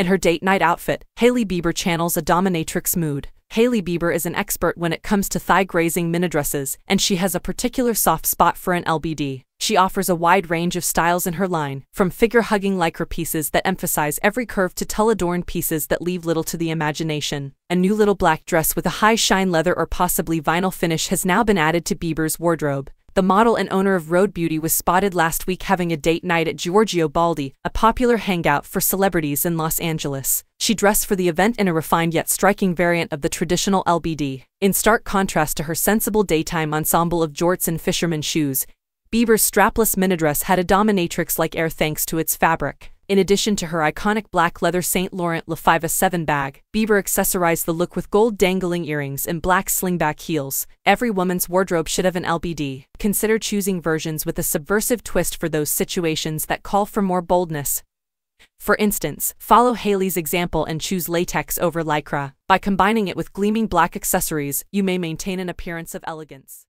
In her date night outfit, Hailey Bieber channels a dominatrix mood. Hailey Bieber is an expert when it comes to thigh-grazing minidresses, and she has a particular soft spot for an LBD. She offers a wide range of styles in her line, from figure-hugging lycra pieces that emphasize every curve to tulle-adorned pieces that leave little to the imagination. A new little black dress with a high-shine leather or possibly vinyl finish has now been added to Bieber's wardrobe. The model and owner of Road Beauty was spotted last week having a date night at Giorgio Baldi, a popular hangout for celebrities in Los Angeles. She dressed for the event in a refined yet striking variant of the traditional LBD. In stark contrast to her sensible daytime ensemble of jorts and fisherman shoes, Bieber's strapless minidress had a dominatrix-like air thanks to its fabric. In addition to her iconic black leather Saint Laurent La Fiva 7 bag, Bieber accessorized the look with gold dangling earrings and black slingback heels. Every woman's wardrobe should have an LBD. Consider choosing versions with a subversive twist for those situations that call for more boldness. For instance, follow Hailey's example and choose latex over lycra. By combining it with gleaming black accessories, you may maintain an appearance of elegance.